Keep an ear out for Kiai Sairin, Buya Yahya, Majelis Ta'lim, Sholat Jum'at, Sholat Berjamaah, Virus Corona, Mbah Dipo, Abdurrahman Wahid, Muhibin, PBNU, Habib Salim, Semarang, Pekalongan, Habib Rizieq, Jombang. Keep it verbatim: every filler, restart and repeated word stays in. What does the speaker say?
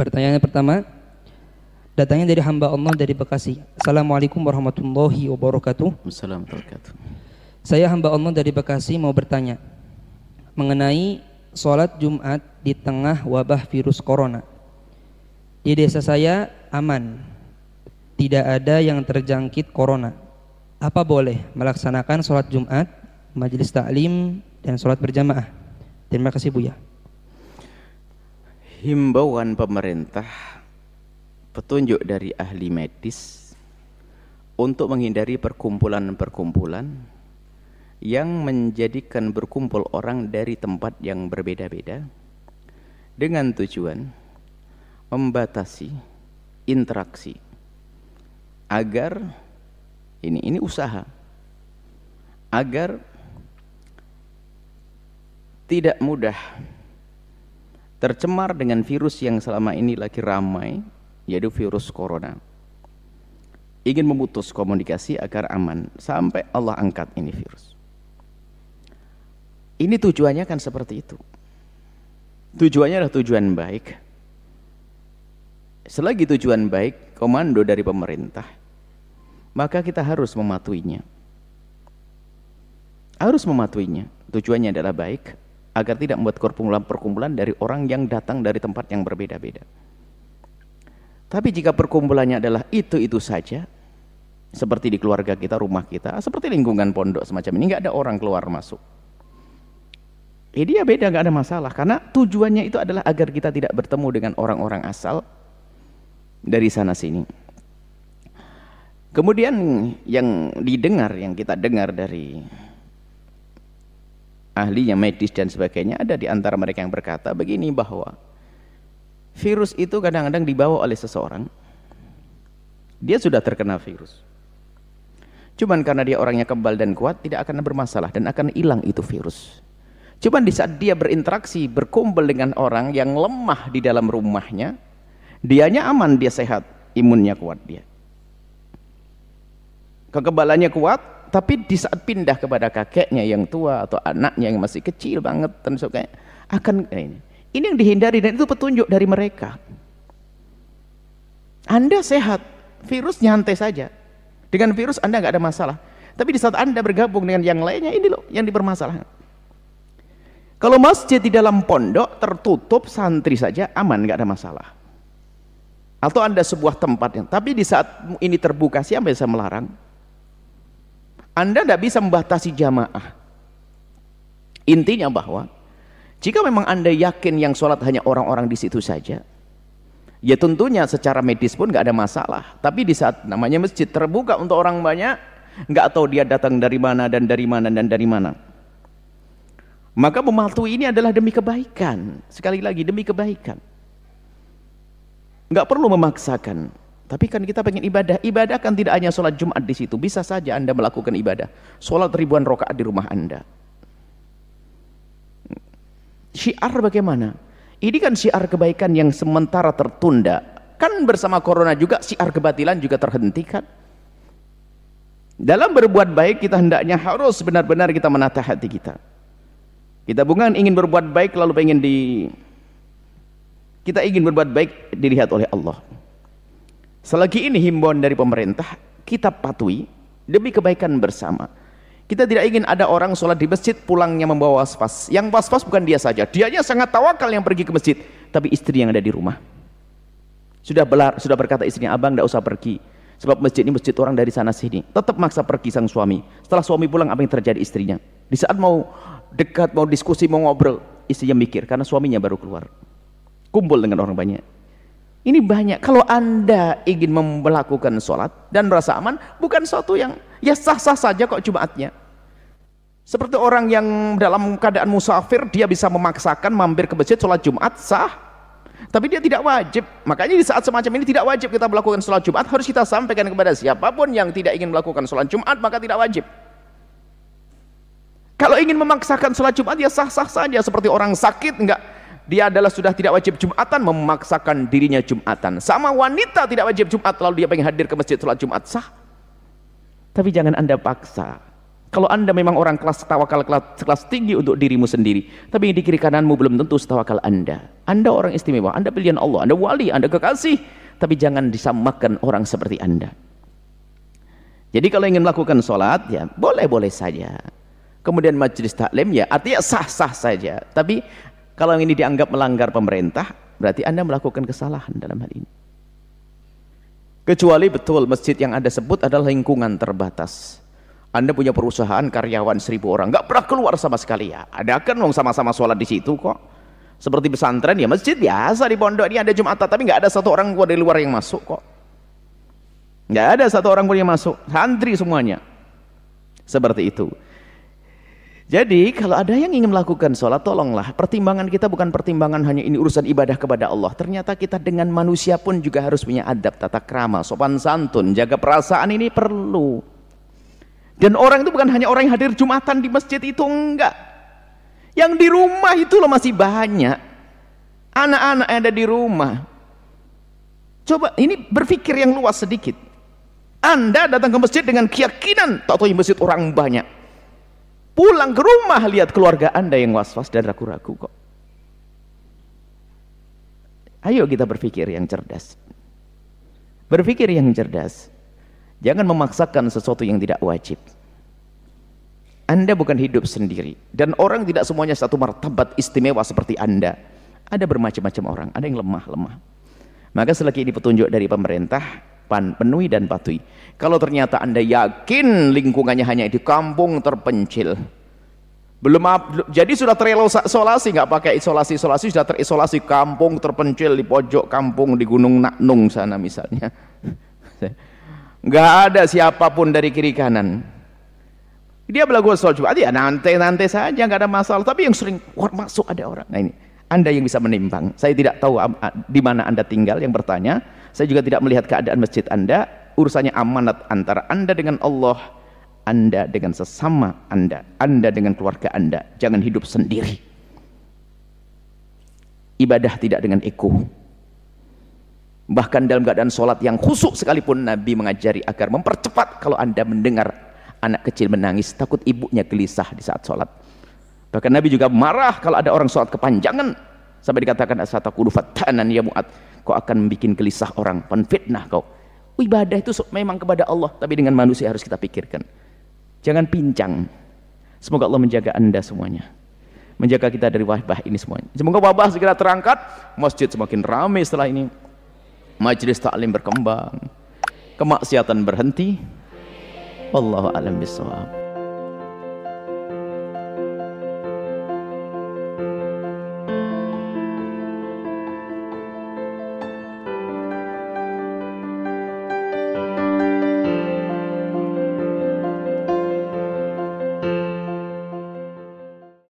Pertanyaan pertama datangnya dari hamba Allah dari Bekasi. Assalamualaikum warahmatullahi wabarakatuh. Wabarakatuh. Saya hamba Allah dari Bekasi mau bertanya mengenai sholat Jumat di tengah wabah virus corona. Di desa saya aman, tidak ada yang terjangkit corona. Apa boleh melaksanakan sholat Jumat, majelis ta'lim dan sholat berjamaah? Terima kasih Buya. Himbauan pemerintah, petunjuk dari ahli medis untuk menghindari perkumpulan-perkumpulan yang menjadikan berkumpul orang dari tempat yang berbeda-beda dengan tujuan membatasi interaksi agar ini ini usaha agar tidak mudah tercemar dengan virus yang selama ini lagi ramai, yaitu virus corona. Ingin memutus komunikasi agar aman sampai Allah angkat ini virus. Ini tujuannya kan seperti itu. Tujuannya adalah tujuan baik. Selagi tujuan baik, komando dari pemerintah, maka kita harus mematuhinya. Harus mematuhinya. Tujuannya adalah baik, agar tidak membuat perkumpulan-perkumpulan dari orang yang datang dari tempat yang berbeda-beda. Tapi jika perkumpulannya adalah itu-itu saja, seperti di keluarga kita, rumah kita, seperti lingkungan pondok semacam ini, nggak ada orang keluar masuk. Ini ya beda, nggak ada masalah, karena tujuannya itu adalah agar kita tidak bertemu dengan orang-orang asal dari sana-sini. Kemudian yang didengar, yang kita dengar dari ahlinya medis dan sebagainya, ada di antara mereka yang berkata begini, bahwa virus itu kadang-kadang dibawa oleh seseorang, dia sudah terkena virus, cuman karena dia orangnya kebal dan kuat tidak akan bermasalah dan akan hilang itu virus. Cuman di saat dia berinteraksi, berkumpul dengan orang yang lemah di dalam rumahnya, dianya aman, dia sehat, imunnya kuat, dia kekebalannya kuat. Tapi di saat pindah kepada kakeknya yang tua atau anaknya yang masih kecil banget, tentu kayak akan ini. Ini yang dihindari dan itu petunjuk dari mereka. Anda sehat, virus nyantai saja. Dengan virus Anda nggak ada masalah. Tapi di saat Anda bergabung dengan yang lainnya, ini loh yang dipermasalahkan. Kalau masjid di dalam pondok tertutup, santri saja aman, nggak ada masalah. Atau Anda sebuah tempat yang, tapi di saat ini terbuka, siapa yang bisa melarang? Anda tidak bisa membatasi jamaah. Intinya bahwa jika memang Anda yakin yang sholat hanya orang-orang di situ saja, ya tentunya secara medis pun nggak ada masalah. Tapi di saat namanya masjid terbuka untuk orang banyak, nggak tahu dia datang dari mana dan dari mana dan dari mana. Maka mematuhi ini adalah demi kebaikan. Sekali lagi demi kebaikan. Nggak perlu memaksakan. Tapi kan kita pengen ibadah, ibadah kan tidak hanya sholat Jumat di situ, bisa saja Anda melakukan ibadah, sholat ribuan rakaat di rumah Anda. Syiar bagaimana? Ini kan syiar kebaikan yang sementara tertunda, kan bersama corona juga syiar kebatilan juga terhentikan. Dalam berbuat baik kita hendaknya harus benar-benar kita menata hati kita. Kita bukan ingin berbuat baik lalu pengen di, kita ingin berbuat baik dilihat oleh Allah. Selagi ini himbauan dari pemerintah, kita patuhi demi kebaikan bersama. Kita tidak ingin ada orang sholat di masjid pulangnya membawa waswas. Yang waswas bukan dia saja, dianya sangat tawakal yang pergi ke masjid, tapi istri yang ada di rumah. Sudah belar, sudah berkata istrinya, abang tidak usah pergi, sebab masjid ini masjid orang dari sana sini. Tetap maksa pergi sang suami. Setelah suami pulang, apa yang terjadi istrinya? Di saat mau dekat, mau diskusi, mau ngobrol, istrinya mikir karena suaminya baru keluar, kumpul dengan orang banyak. Ini banyak. Kalau Anda ingin melakukan sholat dan merasa aman, bukan suatu yang ya sah-sah saja kok Jumatnya. Seperti orang yang dalam keadaan musafir, dia bisa memaksakan mampir ke masjid sholat Jumat, sah. Tapi dia tidak wajib. Makanya di saat semacam ini tidak wajib kita melakukan sholat Jumat, harus kita sampaikan kepada siapapun yang tidak ingin melakukan sholat Jumat, maka tidak wajib. Kalau ingin memaksakan sholat Jumat, ya sah-sah saja. Seperti orang sakit, enggak. Dia adalah sudah tidak wajib Jumatan, memaksakan dirinya Jumatan. Sama wanita tidak wajib Jumat, lalu dia pengen hadir ke masjid sholat Jumat, sah. Tapi jangan Anda paksa. Kalau Anda memang orang kelas tawakal kelas, kelas tinggi untuk dirimu sendiri, tapi di kiri kananmu belum tentu setawakal Anda. Anda orang istimewa, Anda pilihan Allah, Anda wali, Anda kekasih, tapi jangan disamakan orang seperti Anda. Jadi kalau ingin melakukan sholat, ya boleh-boleh saja. Kemudian majelis taklim, ya artinya sah-sah saja. Tapi kalau ini dianggap melanggar pemerintah, berarti Anda melakukan kesalahan dalam hal ini. Kecuali betul masjid yang Anda sebut adalah lingkungan terbatas. Anda punya perusahaan karyawan seribu orang, nggak pernah keluar sama sekali, ya ada kan wong sama-sama sholat di situ kok. Seperti pesantren, ya masjid biasa di pondok ini ada Jumatan, tapi nggak ada satu orang dari luar yang masuk kok. Nggak ada satu orang pun yang masuk, santri semuanya. Seperti itu. Jadi kalau ada yang ingin melakukan sholat, tolonglah pertimbangan kita bukan pertimbangan hanya ini urusan ibadah kepada Allah. Ternyata kita dengan manusia pun juga harus punya adab, tata krama, sopan santun, jaga perasaan, ini perlu. Dan orang itu bukan hanya orang yang hadir Jumatan di masjid itu, enggak. Yang di rumah itu loh masih banyak. Anak-anak ada di rumah. Coba ini berpikir yang luas sedikit. Anda datang ke masjid dengan keyakinan, tak tahu masjid orang banyak. Pulang ke rumah lihat keluarga Anda yang was-was dan ragu-ragu kok. Ayo kita berpikir yang cerdas. Berpikir yang cerdas. Jangan memaksakan sesuatu yang tidak wajib. Anda bukan hidup sendiri. Dan orang tidak semuanya satu martabat istimewa seperti Anda. Ada bermacam-macam orang. Ada yang lemah-lemah. Maka selagi ini petunjuk dari pemerintah, penuhi dan patuhi. Kalau ternyata Anda yakin lingkungannya hanya di kampung terpencil, belum jadi sudah terisolasi, nggak pakai isolasi isolasi sudah terisolasi kampung terpencil di pojok kampung di Gunung Naknung sana misalnya, nggak ada siapapun dari kiri kanan. Dia belagu soal Jumat, ya nanti nanti saja nggak ada masalah. Tapi yang sering keluar masuk ada orang. Nah ini Anda yang bisa menimbang. Saya tidak tahu di mana Anda tinggal yang bertanya. Saya juga tidak melihat keadaan masjid Anda. Urusannya amanat antara Anda dengan Allah, Anda dengan sesama Anda, Anda dengan keluarga Anda. Jangan hidup sendiri. Ibadah tidak dengan ego. Bahkan dalam keadaan sholat yang khusyuk sekalipun, Nabi mengajari agar mempercepat. Kalau Anda mendengar anak kecil menangis, takut ibunya gelisah di saat sholat. Bahkan Nabi juga marah kalau ada orang sholat kepanjangan sampai dikatakan asataku fatanan ya Mu'ad, kau akan membuat gelisah orang, penfitnah kau. Ibadah itu memang kepada Allah, tapi dengan manusia harus kita pikirkan. Jangan pincang. Semoga Allah menjaga Anda semuanya, menjaga kita dari wabah ini semuanya. Semoga wabah segera terangkat, masjid semakin ramai setelah ini, majelis ta'lim berkembang, kemaksiatan berhenti. Wallahu a'lam bishshawab.